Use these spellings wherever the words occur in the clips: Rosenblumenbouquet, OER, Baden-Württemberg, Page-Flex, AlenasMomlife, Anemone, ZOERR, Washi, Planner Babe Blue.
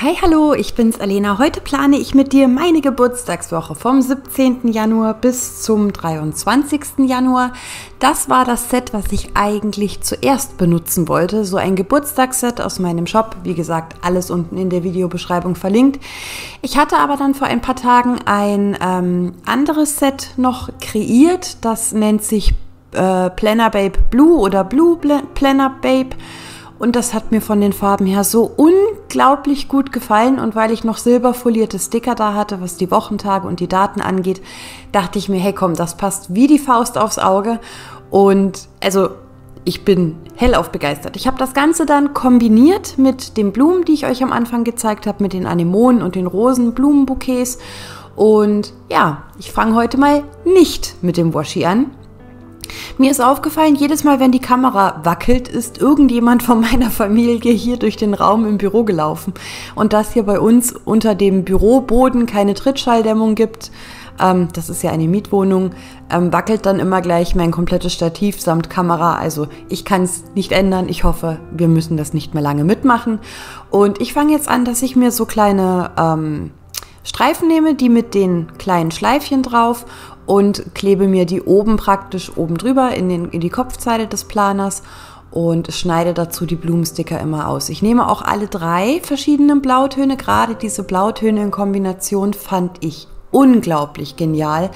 Hi, hallo, ich bin's Alena. Heute plane ich mit dir meine Geburtstagswoche vom 17. Januar bis zum 23. Januar. Das war das Set, was ich eigentlich zuerst benutzen wollte. So ein Geburtstagsset aus meinem Shop. Wie gesagt, alles unten in der Videobeschreibung verlinkt. Ich hatte aber dann vor ein paar Tagen ein anderes Set noch kreiert. Das nennt sich Planner Babe Blue oder Blue Planner Babe. Und das hat mir von den Farben her so unglaublich gut gefallen. Und weil ich noch silberfolierte Sticker da hatte, was die Wochentage und die Daten angeht, dachte ich mir, hey komm, das passt wie die Faust aufs Auge. Und also ich bin hellauf begeistert. Ich habe das Ganze dann kombiniert mit den Blumen, die ich euch am Anfang gezeigt habe, mit den Anemonen und den Rosenblumenbouquets. Und ja, ich fange heute mal nicht mit dem Washi an. Mir ist aufgefallen, jedes Mal, wenn die Kamera wackelt, ist irgendjemand von meiner Familie hier durch den Raum im Büro gelaufen. Und dass hier bei uns unter dem Büroboden keine Trittschalldämmung gibt, das ist ja eine Mietwohnung, wackelt dann immer gleich mein komplettes Stativ samt Kamera. Also ich kann es nicht ändern. Ich hoffe, wir müssen das nicht mehr lange mitmachen. Und ich fange jetzt an, dass ich mir so kleine Streifen nehme, die mit den kleinen Schleifchen drauf, und klebe mir die oben praktisch oben drüber in die Kopfzeile des Planers und schneide dazu die Blumensticker immer aus. Ich nehme auch alle drei verschiedenen Blautöne. Gerade diese Blautöne in Kombination fand ich unglaublich genial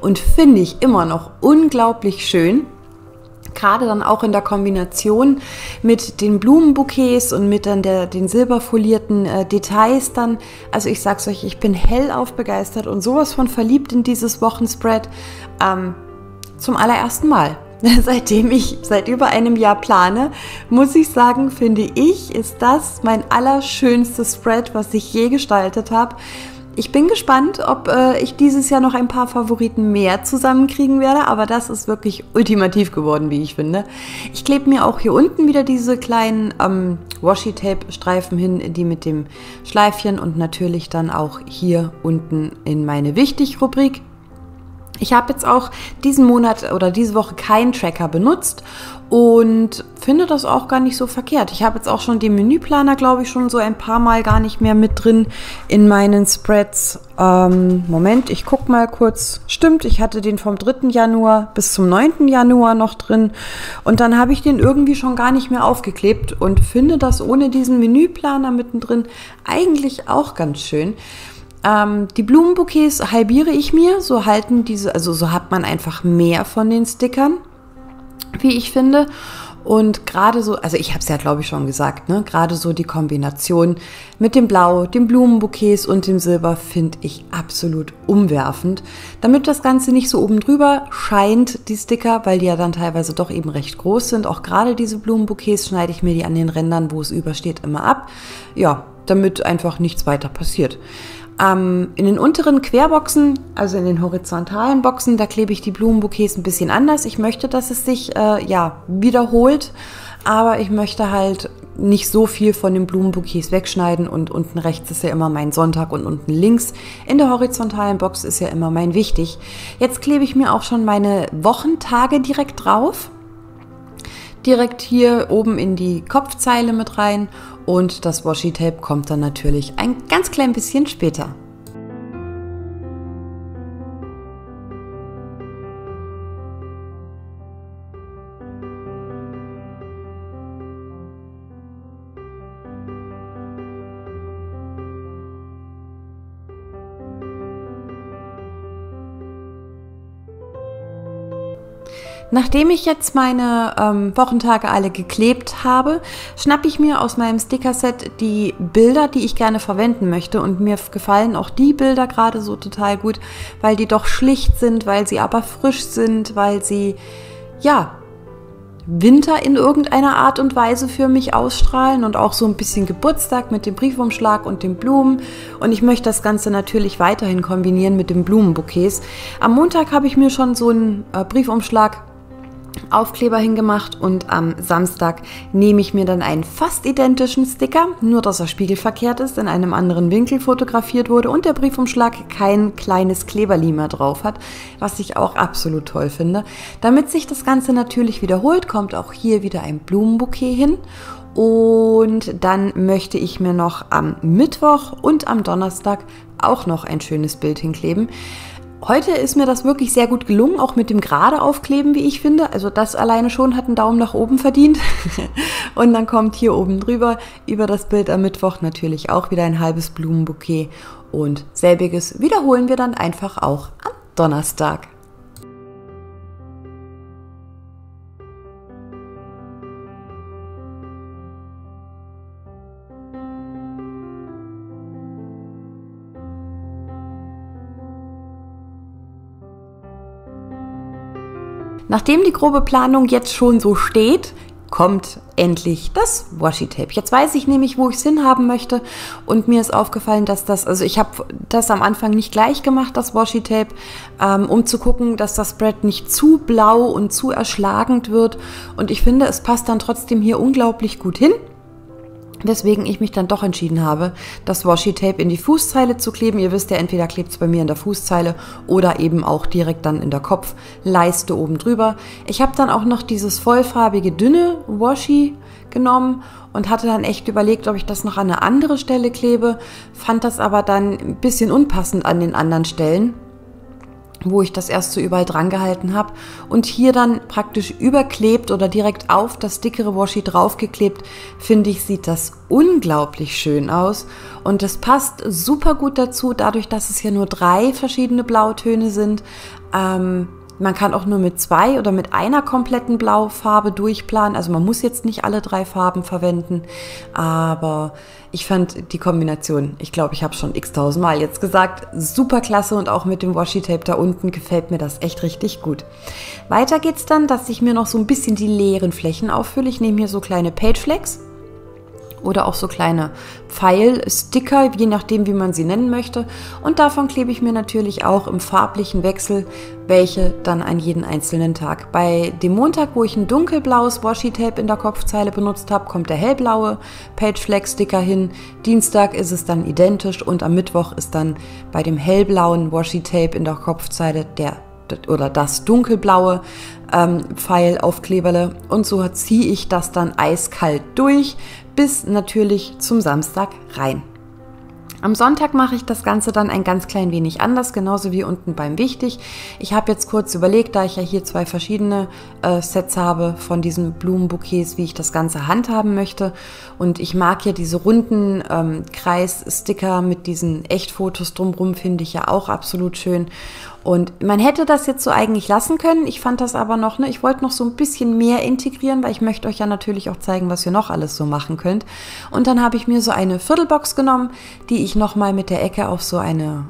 und finde ich immer noch unglaublich schön. Gerade dann auch in der Kombination mit den Blumenbouquets und mit dann den silberfolierten Details dann. Also ich sag's euch, ich bin hellauf begeistert und sowas von verliebt in dieses Wochenspread zum allerersten Mal. Seitdem ich seit über einem Jahr plane, muss ich sagen, finde ich, ist das mein allerschönstes Spread, was ich je gestaltet habe. Ich bin gespannt, ob ich dieses Jahr noch ein paar Favoriten mehr zusammenkriegen werde, aber das ist wirklich ultimativ geworden, wie ich finde. Ich klebe mir auch hier unten wieder diese kleinen Washi-Tape-Streifen hin, die mit dem Schleifchen, und natürlich dann auch hier unten in meine Wichtig-Rubrik. Ich habe jetzt auch diesen Monat oder diese Woche keinen Tracker benutzt und finde das auch gar nicht so verkehrt. Ich habe jetzt auch schon den Menüplaner, glaube ich, schon so ein paar Mal gar nicht mehr mit drin in meinen Spreads. Moment, ich gucke mal kurz. Stimmt, ich hatte den vom 3. Januar bis zum 9. Januar noch drin. Und dann habe ich den irgendwie schon gar nicht mehr aufgeklebt und finde das ohne diesen Menüplaner mittendrin eigentlich auch ganz schön. Die Blumenbouquets halbiere ich mir, so halten diese, also so hat man einfach mehr von den Stickern, wie ich finde. Und gerade so, also ich habe es ja, glaube ich, schon gesagt, ne? Gerade so die Kombination mit dem Blau, den Blumenbouquets und dem Silber finde ich absolut umwerfend. Damit das Ganze nicht so oben drüber scheint, die Sticker, weil die ja dann teilweise doch eben recht groß sind. Auch gerade diese Blumenbouquets schneide ich mir die an den Rändern, wo es übersteht, immer ab. Ja, damit einfach nichts weiter passiert. In den unteren Querboxen, also in den horizontalen Boxen, da klebe ich die Blumenbouquets ein bisschen anders. Ich möchte, dass es sich ja, wiederholt, aber ich möchte halt nicht so viel von den Blumenbouquets wegschneiden, und unten rechts ist ja immer mein Sonntag und unten links. In der horizontalen Box ist ja immer mein Wichtig. Jetzt klebe ich mir auch schon meine Wochentage direkt drauf. Direkt hier oben in die Kopfzeile mit rein, und das Washi-Tape kommt dann natürlich ein ganz klein bisschen später. Nachdem ich jetzt meine Wochentage alle geklebt habe, schnappe ich mir aus meinem Stickerset die Bilder, die ich gerne verwenden möchte. Und mir gefallen auch die Bilder gerade so total gut, weil die doch schlicht sind, weil sie aber frisch sind, weil sie, ja, Winter in irgendeiner Art und Weise für mich ausstrahlen und auch so ein bisschen Geburtstag mit dem Briefumschlag und den Blumen. Und ich möchte das Ganze natürlich weiterhin kombinieren mit den Blumenbouquets. Am Montag habe ich mir schon so einen Briefumschlag Aufkleber hingemacht, und am Samstag nehme ich mir dann einen fast identischen Sticker, nur dass er spiegelverkehrt ist, in einem anderen Winkel fotografiert wurde und der Briefumschlag kein kleines Kleberli mehr drauf hat, was ich auch absolut toll finde. Damit sich das Ganze natürlich wiederholt, kommt auch hier wieder ein Blumenbouquet hin. Und dann möchte ich mir noch am Mittwoch und am Donnerstag auch noch ein schönes Bild hinkleben. Heute ist mir das wirklich sehr gut gelungen, auch mit dem gerade Aufkleben, wie ich finde. Also das alleine schon hat einen Daumen nach oben verdient. Und dann kommt hier oben drüber über das Bild am Mittwoch natürlich auch wieder ein halbes Blumenbouquet. Und selbiges wiederholen wir dann einfach auch am Donnerstag. Nachdem die grobe Planung jetzt schon so steht, kommt endlich das Washi-Tape. Jetzt weiß ich nämlich, wo ich es hinhaben möchte, und mir ist aufgefallen, dass das, also ich habe das am Anfang nicht gleich gemacht, das Washi-Tape, um zu gucken, dass das Spread nicht zu blau und zu erschlagend wird, und ich finde, es passt dann trotzdem hier unglaublich gut hin. Weswegen ich mich dann doch entschieden habe, das Washi-Tape in die Fußzeile zu kleben. Ihr wisst ja, entweder klebt es bei mir in der Fußzeile oder eben auch direkt dann in der Kopfleiste oben drüber. Ich habe dann auch noch dieses vollfarbige, dünne Washi genommen und hatte dann echt überlegt, ob ich das noch an eine andere Stelle klebe, fand das aber dann ein bisschen unpassend an den anderen Stellen, wo ich das erst so überall dran gehalten habe, und hier dann praktisch überklebt oder direkt auf das dickere Washi draufgeklebt, finde ich, sieht das unglaublich schön aus, und das passt super gut dazu, dadurch, dass es hier nur 3 verschiedene Blautöne sind. Man kann auch nur mit 2 oder mit einer kompletten Blaufarbe durchplanen, also man muss jetzt nicht alle 3 Farben verwenden, aber ich fand die Kombination, ich glaube, ich habe es schon x-tausendmal jetzt gesagt, super klasse, und auch mit dem Washi-Tape da unten gefällt mir das echt richtig gut. Weiter geht's dann, dass ich mir noch so ein bisschen die leeren Flächen auffülle. Ich nehme hier so kleine Page-Flex oder auch so kleine Pfeil-Sticker, je nachdem, wie man sie nennen möchte. Und davon klebe ich mir natürlich auch im farblichen Wechsel welche dann an jeden einzelnen Tag. Bei dem Montag, wo ich ein dunkelblaues Washi-Tape in der Kopfzeile benutzt habe, kommt der hellblaue Page-Flex-Sticker hin. Dienstag ist es dann identisch, und am Mittwoch ist dann bei dem hellblauen Washi-Tape in der Kopfzeile der oder das dunkelblaue Pfeilaufkleberle, und so ziehe ich das dann eiskalt durch bis natürlich zum Samstag rein. Am Sonntag mache ich das Ganze dann ein ganz klein wenig anders, genauso wie unten beim Wichtig. Ich habe jetzt kurz überlegt, da ich ja hier 2 verschiedene Sets habe von diesen Blumenbouquets, wie ich das Ganze handhaben möchte. Und ich mag ja diese runden Kreissticker mit diesen Echtfotos drumherum, finde ich ja auch absolut schön. Und man hätte das jetzt so eigentlich lassen können. Ich fand das aber noch, ich wollte noch so ein bisschen mehr integrieren, weil ich möchte euch ja natürlich auch zeigen, was ihr noch alles so machen könnt. Und dann habe ich mir so eine Viertelbox genommen, die ich nochmal mit der Ecke auf so eine,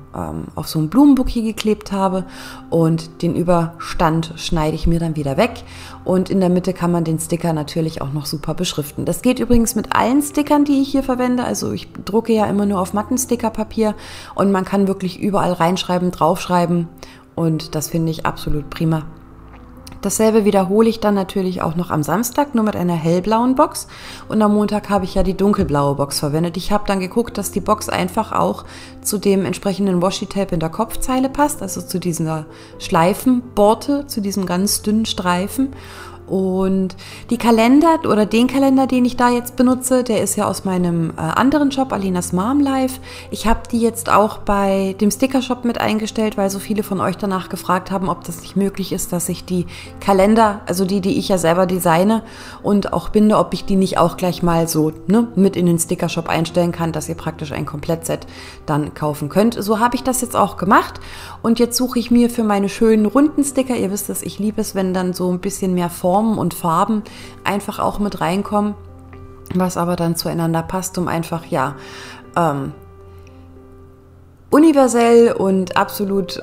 auf so ein Blumenbouquet geklebt habe. Und den Überstand schneide ich mir dann wieder weg. Und in der Mitte kann man den Sticker natürlich auch noch super beschriften. Das geht übrigens mit allen Stickern, die ich hier verwende. Also ich drucke ja immer nur auf matten Stickerpapier, und man kann wirklich überall reinschreiben, draufschreiben. Und das finde ich absolut prima. Dasselbe wiederhole ich dann natürlich auch noch am Samstag, nur mit einer hellblauen Box. Und am Montag habe ich ja die dunkelblaue Box verwendet. Ich habe dann geguckt, dass die Box einfach auch zu dem entsprechenden Washi-Tape in der Kopfzeile passt, also zu dieser Schleifenborte, zu diesem ganz dünnen Streifen. Und die Kalender oder den Kalender, den ich da jetzt benutze, der ist ja aus meinem anderen Shop, Alena's Mom Life. Ich habe die jetzt auch bei dem Sticker-Shop mit eingestellt, weil so viele von euch danach gefragt haben, ob das nicht möglich ist, dass ich die Kalender, also die ich ja selber designe und auch binde, ob ich die nicht auch gleich mal so mit in den Sticker-Shop einstellen kann, dass ihr praktisch ein Komplettset dann kaufen könnt. So habe ich das jetzt auch gemacht, und jetzt suche ich mir für meine schönen runden Sticker, ihr wisst es, ich liebe es, wenn dann so ein bisschen mehr Form und Farben einfach auch mit reinkommen, was aber dann zueinander passt, um einfach ja universell und absolut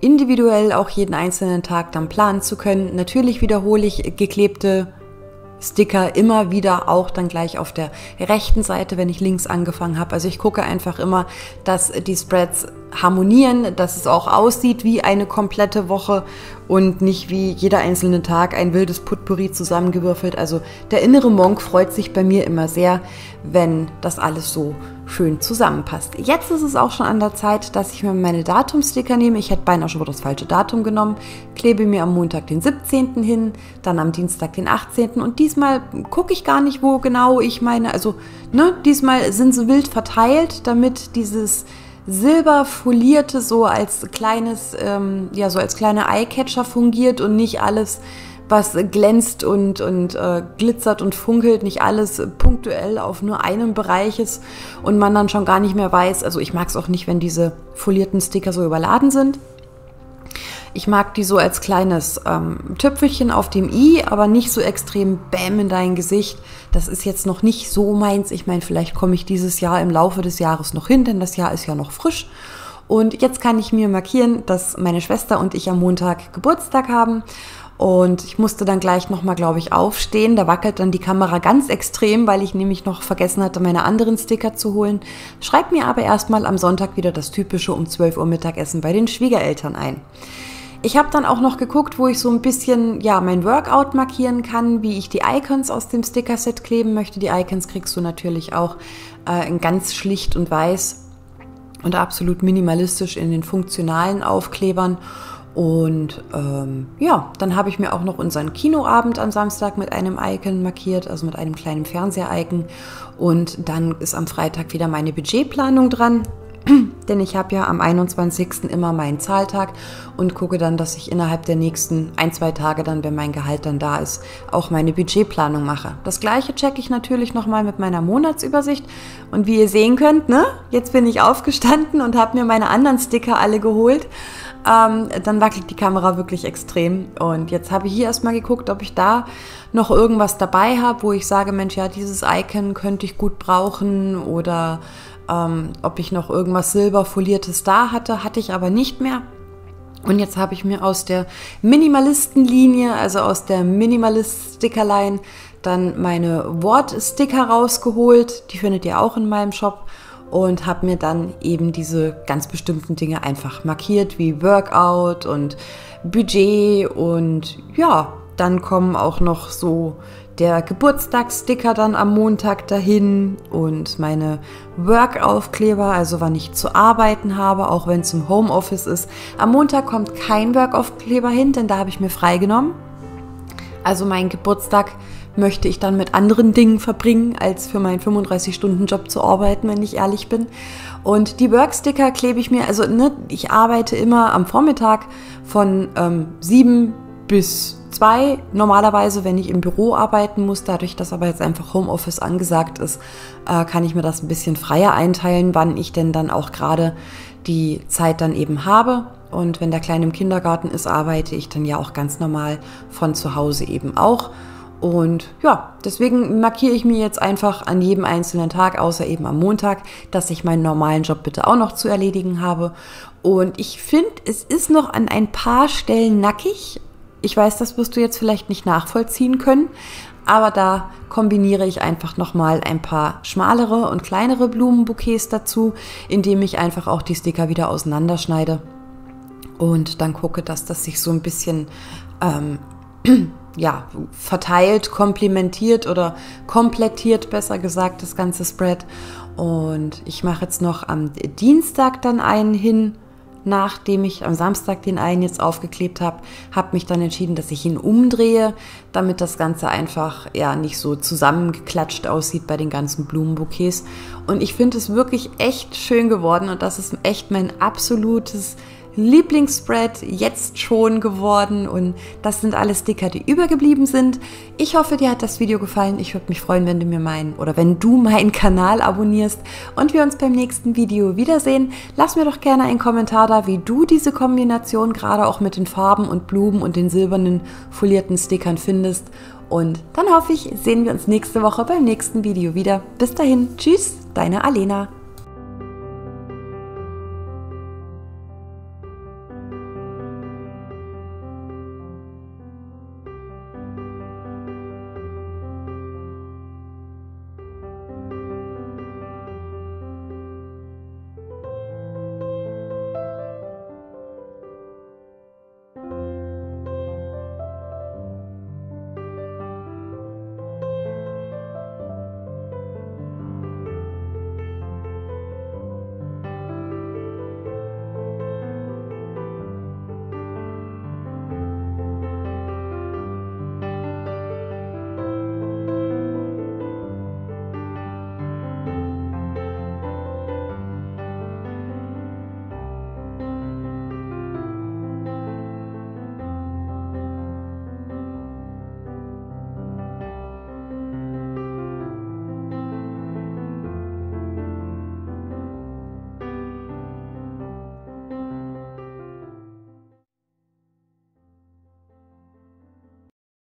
individuell auch jeden einzelnen Tag dann planen zu können. Natürlich wiederhole ich geklebte Sticker immer wieder auch dann gleich auf der rechten Seite, wenn ich links angefangen habe. Also ich gucke einfach immer, dass die Spreads harmonieren, dass es auch aussieht wie eine komplette Woche und nicht wie jeder einzelne Tag ein wildes Potpourri zusammengewürfelt. Also der innere Monk freut sich bei mir immer sehr, wenn das alles so schön zusammenpasst. Jetzt ist es auch schon an der Zeit, dass ich mir meine Datumsticker nehme. Ich hätte beinahe schon wieder das falsche Datum genommen. Klebe mir am Montag den 17. hin, dann am Dienstag den 18. Und diesmal gucke ich gar nicht, wo genau ich meine. Also ne, diesmal sind sie wild verteilt, damit dieses silberfolierte so als kleines, ja, so als kleine Eyecatcher fungiert und nicht alles, was glänzt und glitzert und funkelt, nicht alles punktuell auf nur einem Bereich ist und man dann schon gar nicht mehr weiß. Also ich mag es auch nicht, wenn diese folierten Sticker so überladen sind. Ich mag die so als kleines Töpfelchen auf dem i, aber nicht so extrem bäm in dein Gesicht. Das ist jetzt noch nicht so meins. Ich meine, vielleicht komme ich dieses Jahr im Laufe des Jahres noch hin, denn das Jahr ist ja noch frisch. Und jetzt kann ich mir markieren, dass meine Schwester und ich am Montag Geburtstag haben. Und ich musste dann gleich nochmal, glaube ich, aufstehen. Da wackelt dann die Kamera ganz extrem, weil ich nämlich noch vergessen hatte, meine anderen Sticker zu holen. Schreib mir aber erstmal am Sonntag wieder das typische um 12 Uhr Mittagessen bei den Schwiegereltern ein. Ich habe dann auch noch geguckt, wo ich so ein bisschen, ja, mein Workout markieren kann, wie ich die Icons aus dem Stickerset kleben möchte. Die Icons kriegst du natürlich auch in ganz schlicht und weiß und absolut minimalistisch in den funktionalen Aufklebern. Und ja, dann habe ich mir auch noch unseren Kinoabend am Samstag mit einem Icon markiert, also mit einem kleinen Fernseher-Icon. Und dann ist am Freitag wieder meine Budgetplanung dran, denn ich habe ja am 21. immer meinen Zahltag und gucke dann, dass ich innerhalb der nächsten ein, zwei Tage dann, wenn mein Gehalt dann da ist, auch meine Budgetplanung mache. Das gleiche checke ich natürlich nochmal mit meiner Monatsübersicht und wie ihr sehen könnt, ne, jetzt bin ich aufgestanden und habe mir meine anderen Sticker alle geholt. Dann wackelt die Kamera wirklich extrem und jetzt habe ich hier erstmal geguckt, ob ich da noch irgendwas dabei habe, wo ich sage, Mensch, ja, dieses Icon könnte ich gut brauchen oder ob ich noch irgendwas silberfoliertes da hatte, hatte ich aber nicht mehr. Und jetzt habe ich mir aus der Minimalisten-Linie, also aus der Minimalist-Stickerline, dann meine Wort-Sticker rausgeholt. Die findet ihr auch in meinem Shop. Und habe mir dann eben diese ganz bestimmten Dinge einfach markiert, wie Workout und Budget. Und ja, dann kommen auch noch so der Geburtstagssticker dann am Montag dahin und meine Work-Aufkleber, also wann ich zu arbeiten habe, auch wenn es im Homeoffice ist. Am Montag kommt kein Work-Aufkleber hin, denn da habe ich mir freigenommen. Also meinen Geburtstag möchte ich dann mit anderen Dingen verbringen, als für meinen 35-Stunden-Job zu arbeiten, wenn ich ehrlich bin. Und die Work-Sticker klebe ich mir, also ne, ich arbeite immer am Vormittag von 7 bis 2, normalerweise, wenn ich im Büro arbeiten muss, dadurch, dass aber jetzt einfach Homeoffice angesagt ist, kann ich mir das ein bisschen freier einteilen, wann ich denn dann auch gerade die Zeit dann eben habe. Und wenn der Kleine im Kindergarten ist, arbeite ich dann ja auch ganz normal von zu Hause eben auch. Und ja, deswegen markiere ich mir jetzt einfach an jedem einzelnen Tag, außer eben am Montag, dass ich meinen normalen Job bitte auch noch zu erledigen habe. Und ich finde, es ist noch an ein paar Stellen nackig. Ich weiß, das wirst du jetzt vielleicht nicht nachvollziehen können, aber da kombiniere ich einfach nochmal ein paar schmalere und kleinere Blumenbouquets dazu, indem ich einfach auch die Sticker wieder auseinanderschneide und dann gucke, dass das sich so ein bisschen ja, verteilt, komplementiert oder komplettiert, besser gesagt, das ganze Spread. Und ich mache jetzt noch am Dienstag dann einen hin. Nachdem ich am Samstag den einen jetzt aufgeklebt habe, habe mich dann entschieden, dass ich ihn umdrehe, damit das Ganze einfach ja nicht so zusammengeklatscht aussieht bei den ganzen Blumenbouquets. Und ich finde es wirklich echt schön geworden und das ist echt mein absolutes Lieblingsspread jetzt schon geworden und das sind alle Sticker, die übergeblieben sind. Ich hoffe, dir hat das Video gefallen. Ich würde mich freuen, wenn du meinen Kanal abonnierst und wir uns beim nächsten Video wiedersehen. Lass mir doch gerne einen Kommentar da, wie du diese Kombination gerade auch mit den Farben und Blumen und den silbernen folierten Stickern findest. Und dann hoffe ich, sehen wir uns nächste Woche beim nächsten Video wieder. Bis dahin, tschüss, deine Alena.